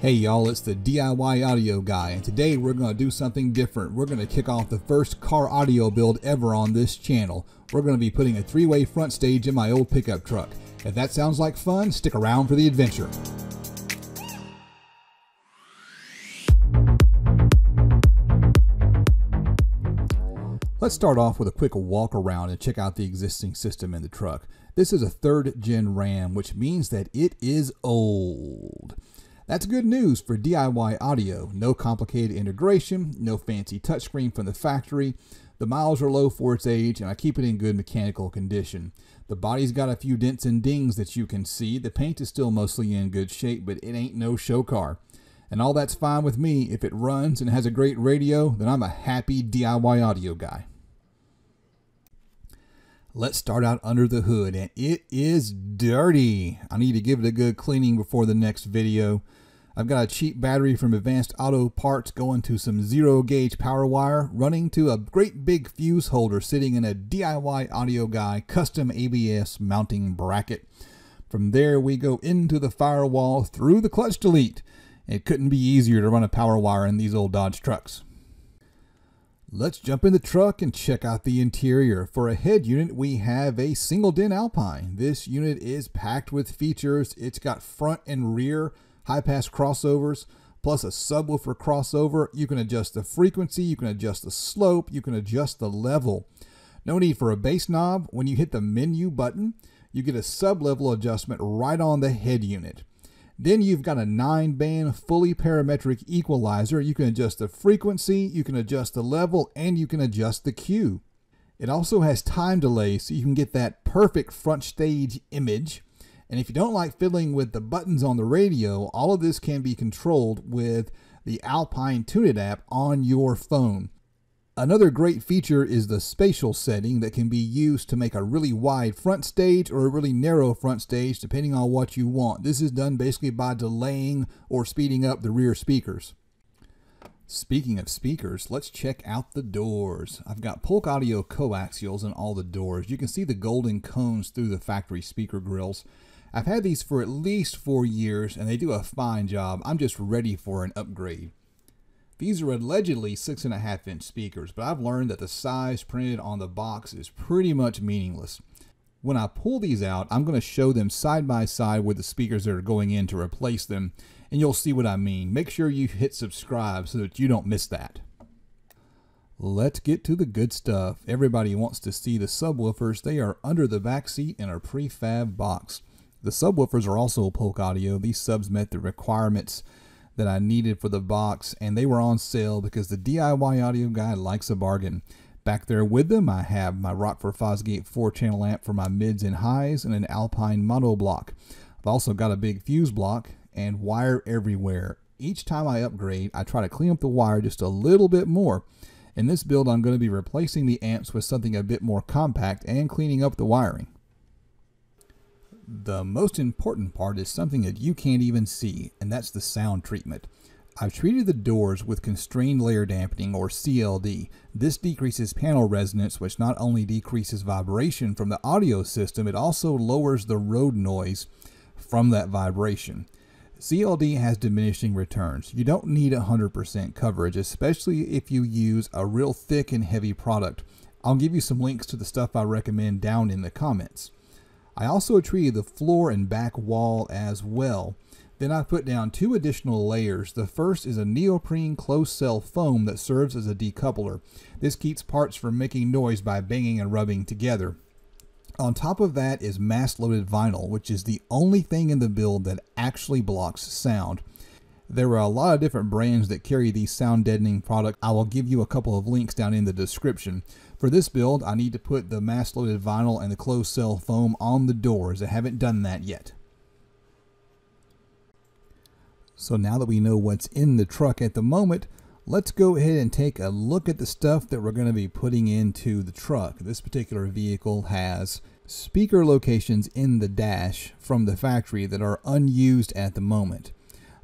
Hey y'all, it's the DIY Audio Guy, and today we're going to do something different. We're going to kick off the first car audio build ever on this channel. We're going to be putting a three-way front stage in my old pickup truck. If that sounds like fun, stick around for the adventure. Let's start off with a quick walk around and check out the existing system in the truck. This is a third-gen Ram, which means that it is old. That's good news for DIY audio. No complicated integration, no fancy touchscreen from the factory. The miles are low for its age, and I keep it in good mechanical condition. The body's got a few dents and dings that you can see. The paint is still mostly in good shape, but it ain't no show car. And all that's fine with me. If it runs and has a great radio, then I'm a happy DIY audio guy. Let's start out under the hood, and it is dirty. I need to give it a good cleaning before the next video. I've got a cheap battery from Advanced Auto Parts going to some 0-gauge power wire, running to a great big fuse holder sitting in a DIY Audio Guy custom ABS mounting bracket. From there we go into the firewall through the clutch delete. It couldn't be easier to run a power wire in these old Dodge trucks. Let's jump in the truck and check out the interior. For a head unit, we have a single den Alpine. This unit is packed with features. It's got front and rear high pass crossovers, plus a subwoofer crossover. You can adjust the frequency, you can adjust the slope, you can adjust the level. No need for a bass knob. When you hit the menu button, you get a sub-level adjustment right on the head unit. Then you've got a 9-band fully parametric equalizer. You can adjust the frequency, you can adjust the level, and you can adjust the cue. It also has time delay, so you can get that perfect front stage image. And if you don't like fiddling with the buttons on the radio, all of this can be controlled with the Alpine Tune It app on your phone. Another great feature is the spatial setting that can be used to make a really wide front stage or a really narrow front stage depending on what you want. This is done basically by delaying or speeding up the rear speakers. Speaking of speakers, let's check out the doors. I've got Polk Audio coaxials in all the doors. You can see the golden cones through the factory speaker grills. I've had these for at least 4 years and they do a fine job. I'm just ready for an upgrade. These are allegedly 6.5-inch speakers, but I've learned that the size printed on the box is pretty much meaningless. When I pull these out, I'm going to show them side by side with the speakers that are going in to replace them, and you'll see what I mean. Make sure you hit subscribe so that you don't miss that. Let's get to the good stuff. Everybody wants to see the subwoofers. They are under the back seat in a prefab box. The subwoofers are also Polk Audio. These subs met the requirements that I needed for the box, and they were on sale because the DIY audio guy likes a bargain. Back there with them, I have my Rockford Fosgate 4-channel amp for my mids and highs and an Alpine mono block. I've also got a big fuse block and wire everywhere. Each time I upgrade, I try to clean up the wire just a little bit more. In this build, I'm going to be replacing the amps with something a bit more compact and cleaning up the wiring. The most important part is something that you can't even see, and that's the sound treatment. I've treated the doors with constrained layer dampening, or CLD. This decreases panel resonance, which not only decreases vibration from the audio system, it also lowers the road noise from that vibration. CLD has diminishing returns. You don't need 100% coverage, especially if you use a real thick and heavy product. I'll give you some links to the stuff I recommend down in the comments. I also treated the floor and back wall as well. Then I put down 2 additional layers. The first is a neoprene closed cell foam that serves as a decoupler. This keeps parts from making noise by banging and rubbing together. On top of that is mass loaded vinyl, which is the only thing in the build that actually blocks sound. There are a lot of different brands that carry these sound deadening products. I will give you a couple of links down in the description. For this build, I need to put the mass loaded vinyl and the closed cell foam on the doors. I haven't done that yet. So now that we know what's in the truck at the moment, let's go ahead and take a look at the stuff that we're going to be putting into the truck. This particular vehicle has speaker locations in the dash from the factory that are unused at the moment.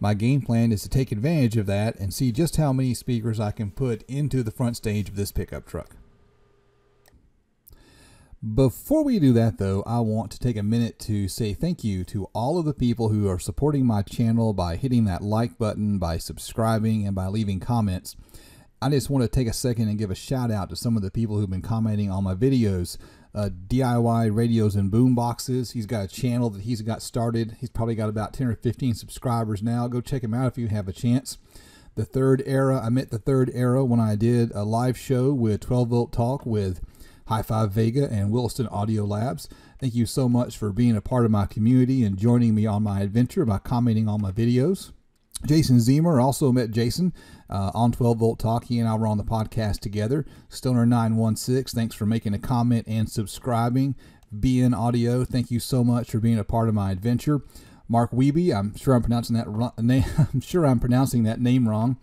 My game plan is to take advantage of that and see just how many speakers I can put into the front stage of this pickup truck. Before we do that though, I want to take a minute to say thank you to all of the people who are supporting my channel by hitting that like button, by subscribing, and by leaving comments. I just want to take a second and give a shout out to some of the people who've been commenting on my videos. DIY Radios and Boom Boxes. He's got a channel that he's got started. He's probably got about 10 or 15 subscribers now. Go check him out if you have a chance. The Third Era. I met the Third Era when I did a live show with 12 Volt Talk with Hi-Fi Vega and Williston Audio Labs. Thank you so much for being a part of my community and joining me on my adventure by commenting on my videos. Jason Zemer, also met Jason on 12 Volt Talk. He and I were on the podcast together. Stoner916, thanks for making a comment and subscribing. BN Audio, thank you so much for being a part of my adventure. Mark Wiebe, I'm sure I'm pronouncing that name wrong.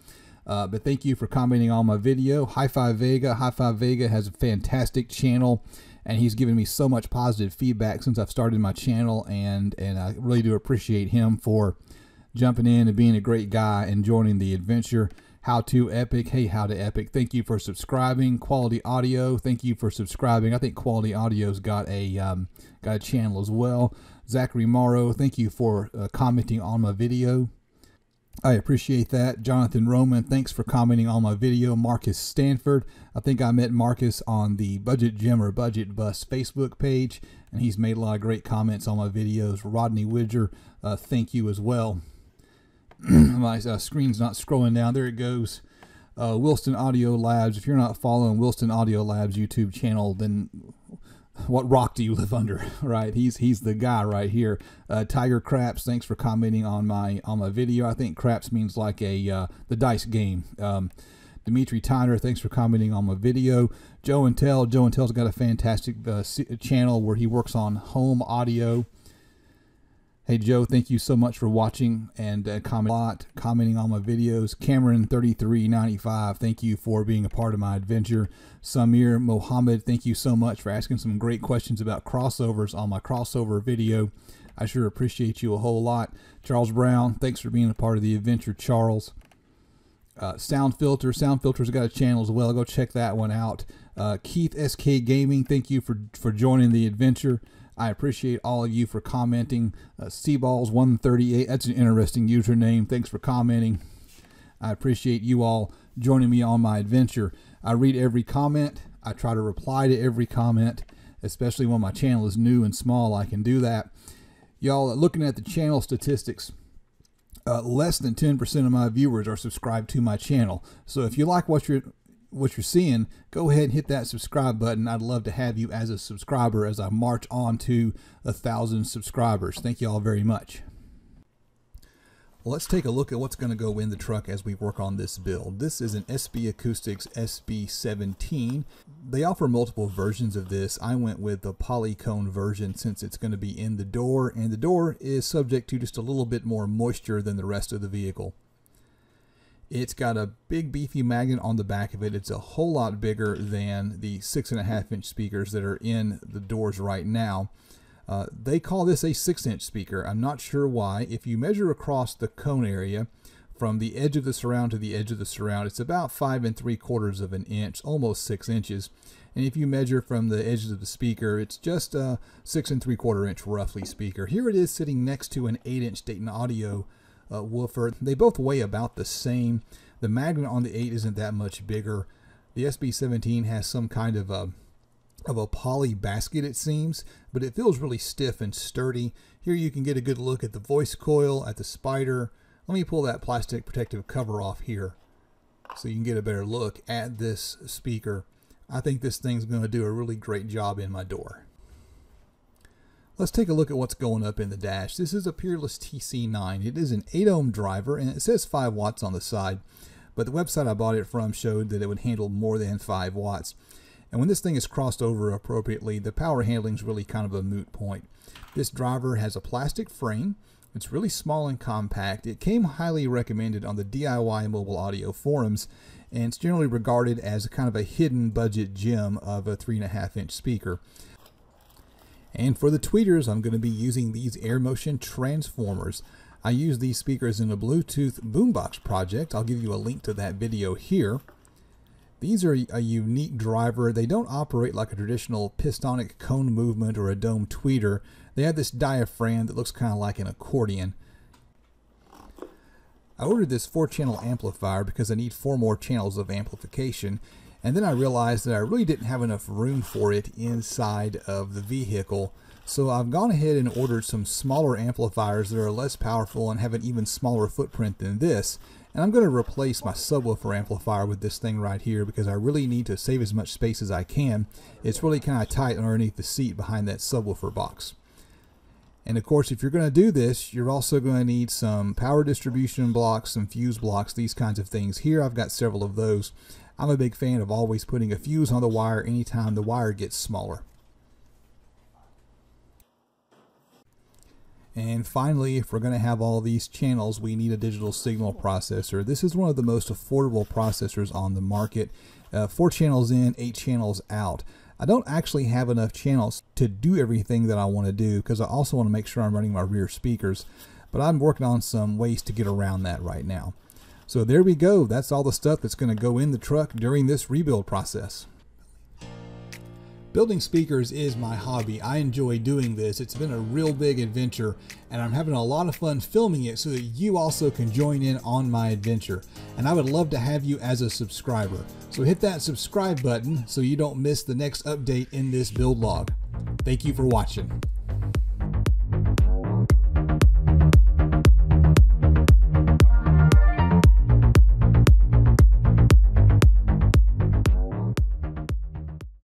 But thank you for commenting on my video. Hi-Fi Vega. Hi-Fi Vega has a fantastic channel, and he's given me so much positive feedback since I've started my channel, and I really do appreciate him for jumping in and being a great guy and joining the adventure. How to Epic. Hey, How to Epic, thank you for subscribing. Quality Audio, thank you for subscribing. I think Quality Audio's got a channel as well. Zachary Morrow, thank you for commenting on my video. I appreciate that. Jonathan Roman, thanks for commenting on my video. Marcus Stanford, I think I met Marcus on the Budget Gym or Budget Bus Facebook page, and he's made a lot of great comments on my videos. Rodney Widger, thank you as well. My screen's not scrolling down. There it goes. Wilson Audio Labs. If you're not following Wilson Audio Labs YouTube channel, then what rock do you live under, right? He's the guy right here. Tiger Craps, thanks for commenting on my video. I think Craps means like the dice game. Dimitri Tyner, thanks for commenting on my video. Joe Intel. Joe Intel's got a fantastic channel where he works on home audio. Hey Joe, thank you so much for watching and commenting on my videos. Cameron 3395, thank you for being a part of my adventure. Samir Mohammed, thank you so much for asking some great questions about crossovers on my crossover video. I sure appreciate you a whole lot. Charles Brown, thanks for being a part of the adventure, Charles. Sound Filter. Sound Filter's got a channel as well. Go check that one out. Keith SK Gaming, thank you for joining the adventure. I appreciate all of you for commenting. Seaballs138, that's an interesting username. Thanks for commenting. I appreciate you all joining me on my adventure. I read every comment. I try to reply to every comment, especially when my channel is new and small. I can do that. Y'all, looking at the channel statistics, less than 10% of my viewers are subscribed to my channel. So if you like what you're seeing, go ahead and hit that subscribe button. I'd love to have you as a subscriber as I march on to 1,000 subscribers. Thank you all very much. Let's take a look at what's going to go in the truck as we work on this build. This is an SB Acoustics SB17. They offer multiple versions of this. I went with the polycone version since it's going to be in the door, and the door is subject to just a little bit more moisture than the rest of the vehicle. It's got a big beefy magnet on the back of it. It's a whole lot bigger than the 6.5-inch speakers that are in the doors right now. They call this a 6-inch speaker. I'm not sure why. If you measure across the cone area from the edge of the surround to the edge of the surround, it's about 5 3/4 of an inch, almost 6 inches. And if you measure from the edges of the speaker, it's just a 6 3/4 inch roughly speaker. Here it is sitting next to an 8-inch Dayton Audio woofer. They both weigh about the same. The magnet on the 8 isn't that much bigger. The SB17 has some kind of a poly basket, it seems, but it feels really stiff and sturdy. Here you can get a good look at the voice coil, at the spider. Let me pull that plastic protective cover off here so you can get a better look at this speaker. I think this thing's going to do a really great job in my door. Let's take a look at what's going up in the dash. This is a Peerless TC9. It is an 8-ohm driver, and it says 5 watts on the side, but the website I bought it from showed that it would handle more than 5 watts. And when this thing is crossed over appropriately, the power handling is really kind of a moot point. This driver has a plastic frame. It's really small and compact. It came highly recommended on the DIY mobile audio forums, and it's generally regarded as kind of a hidden budget gem of a 3.5-inch speaker. And for the tweeters, I'm going to be using these air motion transformers. I use these speakers in a Bluetooth boombox project. I'll give you a link to that video here. These are a unique driver. They don't operate like a traditional pistonic cone movement or a dome tweeter. They have this diaphragm that looks kind of like an accordion. I ordered this 4-channel amplifier because I need 4 more channels of amplification, and then I realized that I really didn't have enough room for it inside of the vehicle. So I've gone ahead and ordered some smaller amplifiers that are less powerful and have an even smaller footprint than this. And I'm going to replace my subwoofer amplifier with this thing right here because I really need to save as much space as I can. It's really kind of tight underneath the seat behind that subwoofer box. And of course, if you're going to do this, you're also going to need some power distribution blocks, some fuse blocks, these kinds of things. Here I've got several of those. I'm a big fan of always putting a fuse on the wire anytime the wire gets smaller. And finally, if we're going to have all these channels, we need a digital signal processor. This is one of the most affordable processors on the market. 4 channels in, 8 channels out. I don't actually have enough channels to do everything that I want to do because I also want to make sure I'm running my rear speakers. But I'm working on some ways to get around that right now. So there we go. That's all the stuff that's going to go in the truck during this rebuild process. Building speakers is my hobby. I enjoy doing this. It's been a real big adventure, and I'm having a lot of fun filming it so that you also can join in on my adventure. And I would love to have you as a subscriber. So hit that subscribe button so you don't miss the next update in this build log. Thank you for watching.